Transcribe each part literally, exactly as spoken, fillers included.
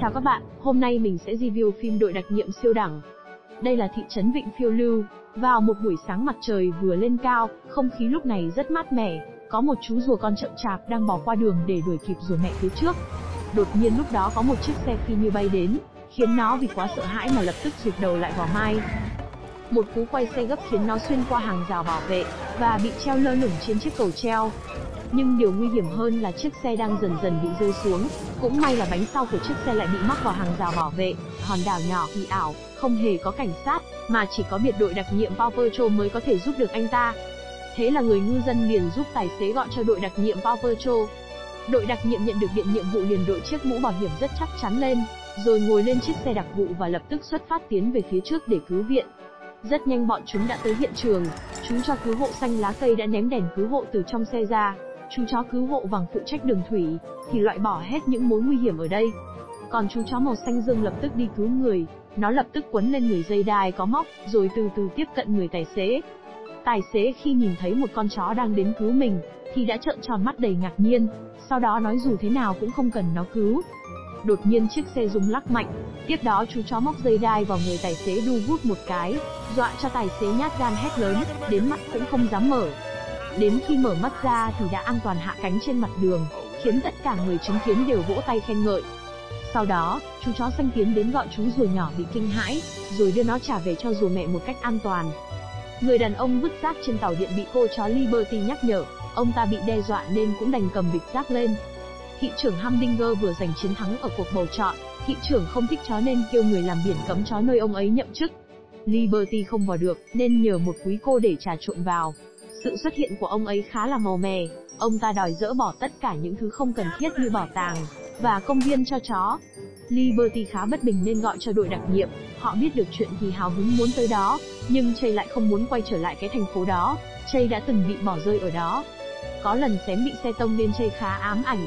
Chào các bạn, hôm nay mình sẽ review phim Đội đặc nhiệm siêu đẳng. Đây là thị trấn Vịnh Phiêu Lưu. Vào một buổi sáng mặt trời vừa lên cao, không khí lúc này rất mát mẻ. Có một chú rùa con chậm chạp đang bò qua đường để đuổi kịp rùa mẹ phía trước. Đột nhiên lúc đó có một chiếc xe phi như bay đến, khiến nó vì quá sợ hãi mà lập tức rụt đầu lại vào mai. Một cú quay xe gấp khiến nó xuyên qua hàng rào bảo vệ và bị treo lơ lửng trên chiếc cầu treo. Nhưng điều nguy hiểm hơn là chiếc xe đang dần dần bị rơi xuống. Cũng may là bánh sau của chiếc xe lại bị mắc vào hàng rào bảo vệ. Hòn đảo nhỏ kỳ ảo, không hề có cảnh sát, mà chỉ có biệt đội đặc nhiệm Paw Patrol mới có thể giúp được anh ta. Thế là người ngư dân liền giúp tài xế gọi cho đội đặc nhiệm Paw Patrol. Đội đặc nhiệm nhận được điện nhiệm vụ liền đội chiếc mũ bảo hiểm rất chắc chắn lên, rồi ngồi lên chiếc xe đặc vụ và lập tức xuất phát tiến về phía trước để cứu viện. Rất nhanh bọn chúng đã tới hiện trường. Chú chó cứu hộ xanh lá cây đã ném đèn cứu hộ từ trong xe ra. Chú chó cứu hộ vàng phụ trách đường thủy thì loại bỏ hết những mối nguy hiểm ở đây. Còn chú chó màu xanh dương lập tức đi cứu người. Nó lập tức quấn lên người dây đai có móc, rồi từ từ tiếp cận người tài xế. Tài xế khi nhìn thấy một con chó đang đến cứu mình thì đã trợn tròn mắt đầy ngạc nhiên, sau đó nói dù thế nào cũng không cần nó cứu. Đột nhiên chiếc xe rung lắc mạnh, tiếp đó chú chó móc dây đai vào người tài xế đu vút một cái, dọa cho tài xế nhát gan hét lớn, đến mắt cũng không dám mở. Đến khi mở mắt ra thì đã an toàn hạ cánh trên mặt đường, khiến tất cả người chứng kiến đều vỗ tay khen ngợi. Sau đó, chú chó xanh tiến đến gọi chú rùa nhỏ bị kinh hãi, rồi đưa nó trả về cho rùa mẹ một cách an toàn. Người đàn ông vứt rác trên tàu điện bị cô chó Liberty nhắc nhở, ông ta bị đe dọa nên cũng đành cầm bịch rác lên. Thị trưởng Hamdinger vừa giành chiến thắng ở cuộc bầu chọn, thị trưởng không thích chó nên kêu người làm biển cấm chó nơi ông ấy nhậm chức. Liberty không vào được nên nhờ một quý cô để trà trộn vào. Sự xuất hiện của ông ấy khá là màu mè, ông ta đòi dỡ bỏ tất cả những thứ không cần thiết như bảo tàng và công viên cho chó. Liberty khá bất bình nên gọi cho đội đặc nhiệm, họ biết được chuyện thì hào hứng muốn tới đó, nhưng Chase lại không muốn quay trở lại cái thành phố đó, Chase đã từng bị bỏ rơi ở đó. Có lần xém bị xe tông nên Chase khá ám ảnh.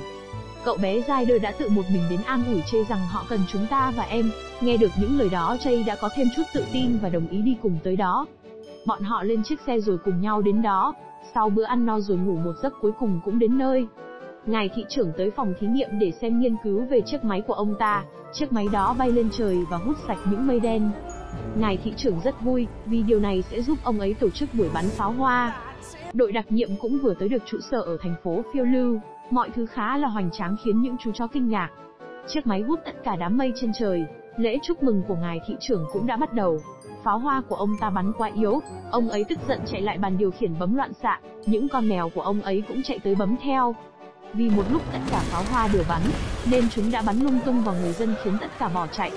Cậu bé Ryder đã tự một mình đến an ủi Chase rằng họ cần chúng ta và em, nghe được những lời đó Chase đã có thêm chút tự tin và đồng ý đi cùng tới đó. Bọn họ lên chiếc xe rồi cùng nhau đến đó, sau bữa ăn no rồi ngủ một giấc cuối cùng cũng đến nơi. Ngài thị trưởng tới phòng thí nghiệm để xem nghiên cứu về chiếc máy của ông ta, chiếc máy đó bay lên trời và hút sạch những mây đen. Ngài thị trưởng rất vui, vì điều này sẽ giúp ông ấy tổ chức buổi bắn pháo hoa. Đội đặc nhiệm cũng vừa tới được trụ sở ở thành phố Phiêu Lưu, mọi thứ khá là hoành tráng khiến những chú chó kinh ngạc. Chiếc máy hút tất cả đám mây trên trời, lễ chúc mừng của ngài thị trưởng cũng đã bắt đầu. Pháo hoa của ông ta bắn quá yếu, ông ấy tức giận chạy lại bàn điều khiển bấm loạn xạ, những con mèo của ông ấy cũng chạy tới bấm theo. Vì một lúc tất cả pháo hoa đều bắn, nên chúng đã bắn lung tung vào người dân khiến tất cả bỏ chạy.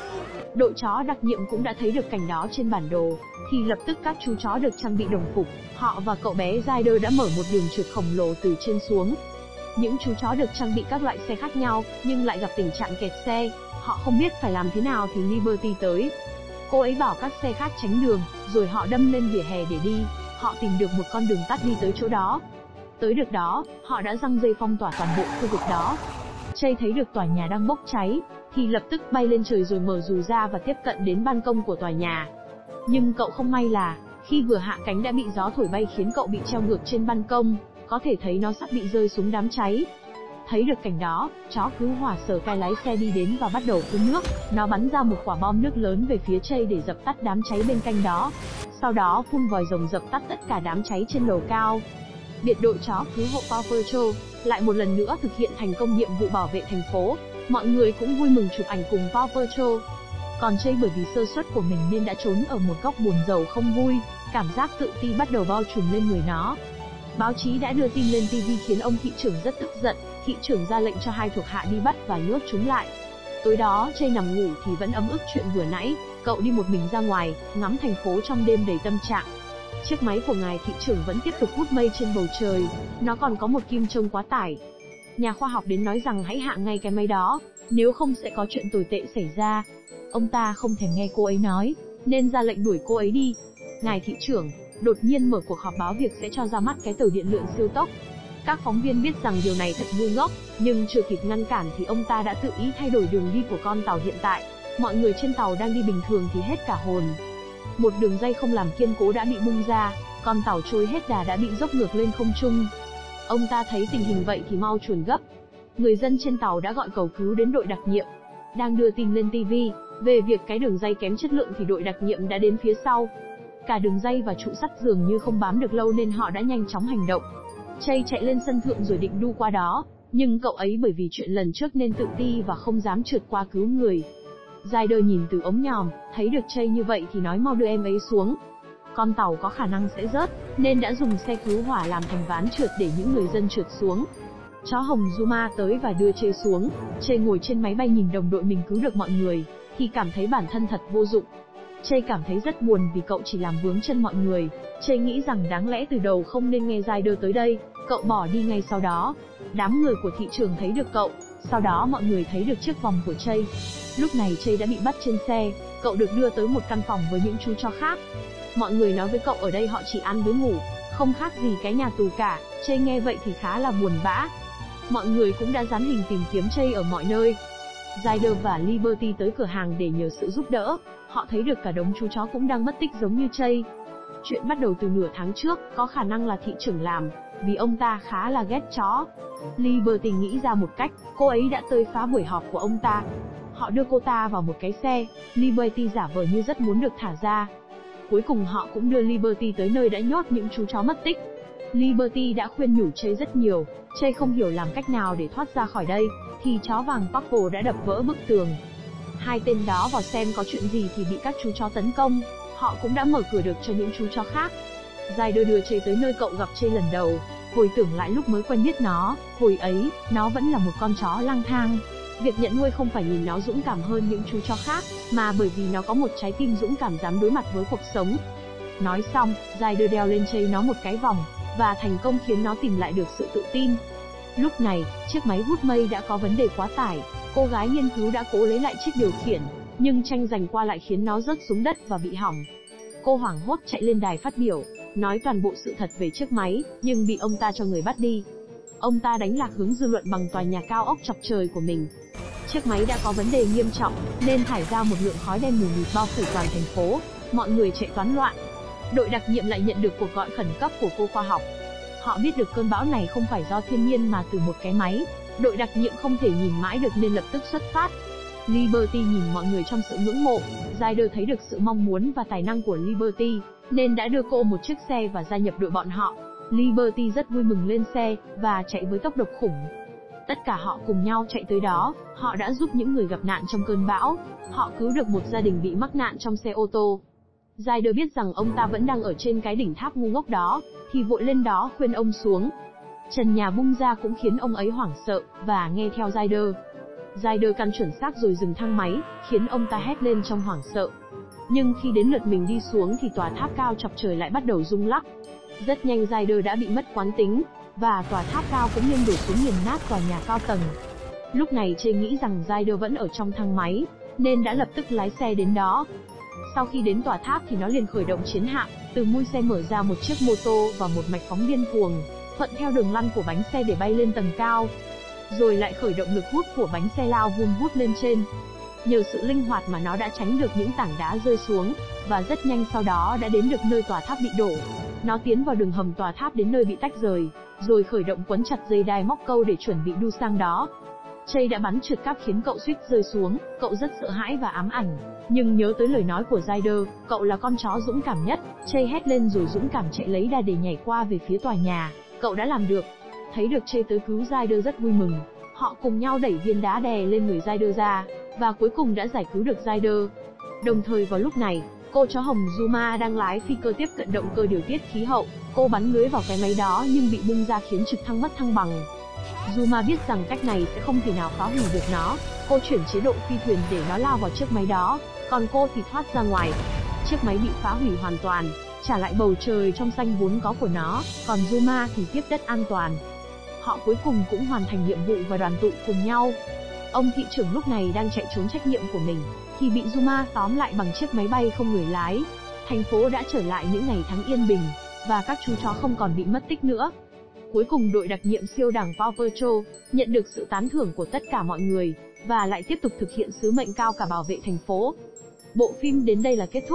Đội chó đặc nhiệm cũng đã thấy được cảnh đó trên bản đồ, thì lập tức các chú chó được trang bị đồng phục, họ và cậu bé Ryder đã mở một đường trượt khổng lồ từ trên xuống. Những chú chó được trang bị các loại xe khác nhau, nhưng lại gặp tình trạng kẹt xe, họ không biết phải làm thế nào thì Liberty tới. Cô ấy bảo các xe khác tránh đường, rồi họ đâm lên vỉa hè để đi, họ tìm được một con đường tắt đi tới chỗ đó. Tới được đó, họ đã giăng dây phong tỏa toàn bộ khu vực đó. Chase thấy được tòa nhà đang bốc cháy, thì lập tức bay lên trời rồi mở dù ra và tiếp cận đến ban công của tòa nhà. Nhưng cậu không may là, khi vừa hạ cánh đã bị gió thổi bay khiến cậu bị treo ngược trên ban công, có thể thấy nó sắp bị rơi xuống đám cháy. Thấy được cảnh đó, chó cứu hỏa sở cai lái xe đi đến và bắt đầu phun nước, nó bắn ra một quả bom nước lớn về phía Chase để dập tắt đám cháy bên cạnh đó. Sau đó phun vòi rồng dập tắt tất cả đám cháy trên lầu cao. Biệt đội chó cứu hộ Paw Patrol lại một lần nữa thực hiện thành công nhiệm vụ bảo vệ thành phố, mọi người cũng vui mừng chụp ảnh cùng Paw Patrol. Còn Chase bởi vì sơ suất của mình nên đã trốn ở một góc buồn rầu không vui, cảm giác tự ti bắt đầu bao trùm lên người nó. Báo chí đã đưa tin lên ti vi khiến ông thị trưởng rất tức giận, thị trưởng ra lệnh cho hai thuộc hạ đi bắt và nhốt chúng lại. Tối đó, Chase nằm ngủ thì vẫn ấm ức chuyện vừa nãy, cậu đi một mình ra ngoài, ngắm thành phố trong đêm đầy tâm trạng. Chiếc máy của ngài thị trưởng vẫn tiếp tục hút mây trên bầu trời, nó còn có một kim chông quá tải. Nhà khoa học đến nói rằng hãy hạ ngay cái máy đó, nếu không sẽ có chuyện tồi tệ xảy ra. Ông ta không thèm nghe cô ấy nói, nên ra lệnh đuổi cô ấy đi. Ngài thị trưởng đột nhiên mở cuộc họp báo việc sẽ cho ra mắt cái tàu điện lượn siêu tốc. Các phóng viên biết rằng điều này thật ngu ngốc, nhưng chưa kịp ngăn cản thì ông ta đã tự ý thay đổi đường đi của con tàu hiện tại. Mọi người trên tàu đang đi bình thường thì hết cả hồn. Một đường dây không làm kiên cố đã bị bung ra, con tàu trôi hết đà đã bị dốc ngược lên không trung. Ông ta thấy tình hình vậy thì mau chuồn gấp. Người dân trên tàu đã gọi cầu cứu đến đội đặc nhiệm. đang đưa tin lên ti vi về việc cái đường dây kém chất lượng thì đội đặc nhiệm đã đến phía sau. Cả đường dây và trụ sắt dường như không bám được lâu nên họ đã nhanh chóng hành động. Chase chạy lên sân thượng rồi định đu qua đó, nhưng cậu ấy bởi vì chuyện lần trước nên tự ti và không dám trượt qua cứu người. Ryder nhìn từ ống nhòm, thấy được Chase như vậy thì nói mau đưa em ấy xuống. Con tàu có khả năng sẽ rớt, nên đã dùng xe cứu hỏa làm thành ván trượt để những người dân trượt xuống. Chó hồng Zuma tới và đưa Chase xuống. Chase ngồi trên máy bay nhìn đồng đội mình cứu được mọi người, thì cảm thấy bản thân thật vô dụng. Chase cảm thấy rất buồn vì cậu chỉ làm vướng chân mọi người. Chase nghĩ rằng đáng lẽ từ đầu không nên nghe Ryder tới đây, cậu bỏ đi ngay sau đó. Đám người của thị trường thấy được cậu, sau đó mọi người thấy được chiếc vòng của Chase. Lúc này Chase đã bị bắt trên xe, cậu được đưa tới một căn phòng với những chú chó khác. Mọi người nói với cậu ở đây họ chỉ ăn với ngủ, không khác gì cái nhà tù cả. Chase nghe vậy thì khá là buồn bã. Mọi người cũng đã dán hình tìm kiếm Chase ở mọi nơi. Ryder và Liberty tới cửa hàng để nhờ sự giúp đỡ. Họ thấy được cả đống chú chó cũng đang mất tích giống như Chase. Chuyện bắt đầu từ nửa tháng trước, có khả năng là thị trưởng làm, vì ông ta khá là ghét chó. Liberty nghĩ ra một cách, cô ấy đã tới phá buổi họp của ông ta. Họ đưa cô ta vào một cái xe, Liberty giả vờ như rất muốn được thả ra. Cuối cùng họ cũng đưa Liberty tới nơi đã nhốt những chú chó mất tích. Liberty đã khuyên nhủ Chase rất nhiều, Chase không hiểu làm cách nào để thoát ra khỏi đây, thì chó vàng Rubble đã đập vỡ bức tường. Hai tên đó vào xem có chuyện gì thì bị các chú chó tấn công, họ cũng đã mở cửa được cho những chú chó khác. Ryder đưa Chase tới nơi cậu gặp Chase lần đầu, hồi tưởng lại lúc mới quen biết nó, hồi ấy, nó vẫn là một con chó lang thang. Việc nhận nuôi không phải nhìn nó dũng cảm hơn những chú chó khác, mà bởi vì nó có một trái tim dũng cảm dám đối mặt với cuộc sống. Nói xong, Ryder đeo lên Chase nó một cái vòng, và thành công khiến nó tìm lại được sự tự tin. Lúc này, chiếc máy hút mây đã có vấn đề quá tải, cô gái nghiên cứu đã cố lấy lại chiếc điều khiển, nhưng tranh giành qua lại khiến nó rớt xuống đất và bị hỏng. Cô hoảng hốt chạy lên đài phát biểu, nói toàn bộ sự thật về chiếc máy, nhưng bị ông ta cho người bắt đi. Ông ta đánh lạc hướng dư luận bằng tòa nhà cao ốc chọc trời của mình. Chiếc máy đã có vấn đề nghiêm trọng, nên thải ra một lượng khói đen mù mịt bao phủ toàn thành phố, mọi người chạy toán loạn. Đội đặc nhiệm lại nhận được cuộc gọi khẩn cấp của cô khoa học. Họ biết được cơn bão này không phải do thiên nhiên mà từ một cái máy. Đội đặc nhiệm không thể nhìn mãi được nên lập tức xuất phát. Liberty nhìn mọi người trong sự ngưỡng mộ. Ryder thấy được sự mong muốn và tài năng của Liberty, nên đã đưa cô một chiếc xe và gia nhập đội bọn họ. Liberty rất vui mừng lên xe, và chạy với tốc độ khủng. Tất cả họ cùng nhau chạy tới đó, họ đã giúp những người gặp nạn trong cơn bão. Họ cứu được một gia đình bị mắc nạn trong xe ô tô. Ryder biết rằng ông ta vẫn đang ở trên cái đỉnh tháp ngu ngốc đó, thì vội lên đó khuyên ông xuống. Trần nhà bung ra cũng khiến ông ấy hoảng sợ, và nghe theo Ryder. Ryder căn chuẩn xác rồi dừng thang máy, khiến ông ta hét lên trong hoảng sợ. Nhưng khi đến lượt mình đi xuống thì tòa tháp cao chọc trời lại bắt đầu rung lắc. Rất nhanh Ryder đã bị mất quán tính, và tòa tháp cao cũng nghiêng đổ xuống nghiền nát tòa nhà cao tầng. Lúc này Chase nghĩ rằng Ryder vẫn ở trong thang máy, nên đã lập tức lái xe đến đó. Sau khi đến tòa tháp thì nó liền khởi động chiến hạm, từ mui xe mở ra một chiếc mô tô và một mạch phóng điên cuồng, thuận theo đường lăn của bánh xe để bay lên tầng cao. Rồi lại khởi động lực hút của bánh xe lao vun vút lên trên. Nhờ sự linh hoạt mà nó đã tránh được những tảng đá rơi xuống, và rất nhanh sau đó đã đến được nơi tòa tháp bị đổ. Nó tiến vào đường hầm tòa tháp đến nơi bị tách rời, rồi khởi động quấn chặt dây đai móc câu để chuẩn bị đu sang đó. Chase đã bắn trượt cáp khiến cậu suýt rơi xuống, cậu rất sợ hãi và ám ảnh. Nhưng nhớ tới lời nói của Ryder, cậu là con chó dũng cảm nhất, Chase hét lên rồi dũng cảm chạy lấy đà để nhảy qua về phía tòa nhà. Cậu đã làm được. Thấy được Chase tới cứu Ryder rất vui mừng. Họ cùng nhau đẩy viên đá đè lên người Ryder ra, và cuối cùng đã giải cứu được Ryder. Đồng thời vào lúc này, cô chó hồng Zuma đang lái phi cơ tiếp cận động cơ điều tiết khí hậu. Cô bắn lưới vào cái máy đó nhưng bị bung ra khiến trực thăng mất thăng bằng. Zuma biết rằng cách này sẽ không thể nào phá hủy được nó. Cô chuyển chế độ phi thuyền để nó lao vào chiếc máy đó, còn cô thì thoát ra ngoài. Chiếc máy bị phá hủy hoàn toàn, trả lại bầu trời trong xanh vốn có của nó, còn Zuma thì tiếp đất an toàn. Họ cuối cùng cũng hoàn thành nhiệm vụ và đoàn tụ cùng nhau. Ông thị trưởng lúc này đang chạy trốn trách nhiệm của mình, thì bị Zuma tóm lại bằng chiếc máy bay không người lái. Thành phố đã trở lại những ngày tháng yên bình, và các chú chó không còn bị mất tích nữa. Cuối cùng đội đặc nhiệm siêu đẳng Paw Patrol nhận được sự tán thưởng của tất cả mọi người, và lại tiếp tục thực hiện sứ mệnh cao cả bảo vệ thành phố. Bộ phim đến đây là kết thúc.